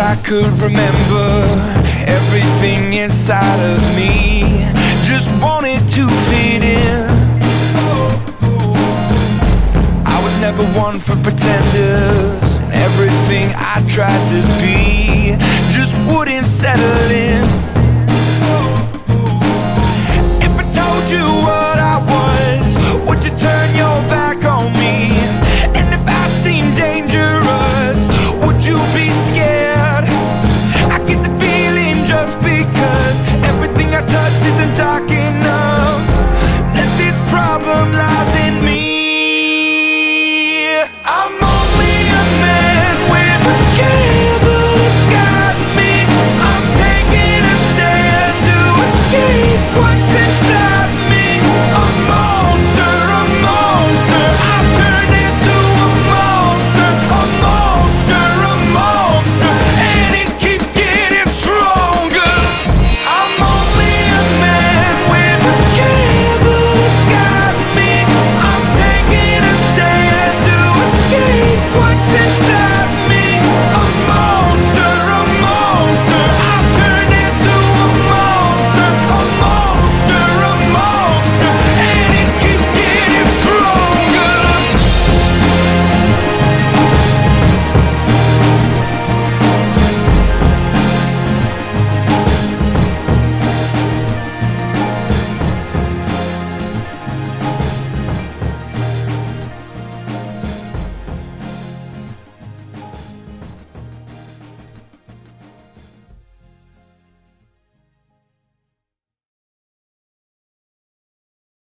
I could remember, everything inside of me just wanted to fit in. I was never one for pretenders, and everything I tried to be just wouldn't settle in.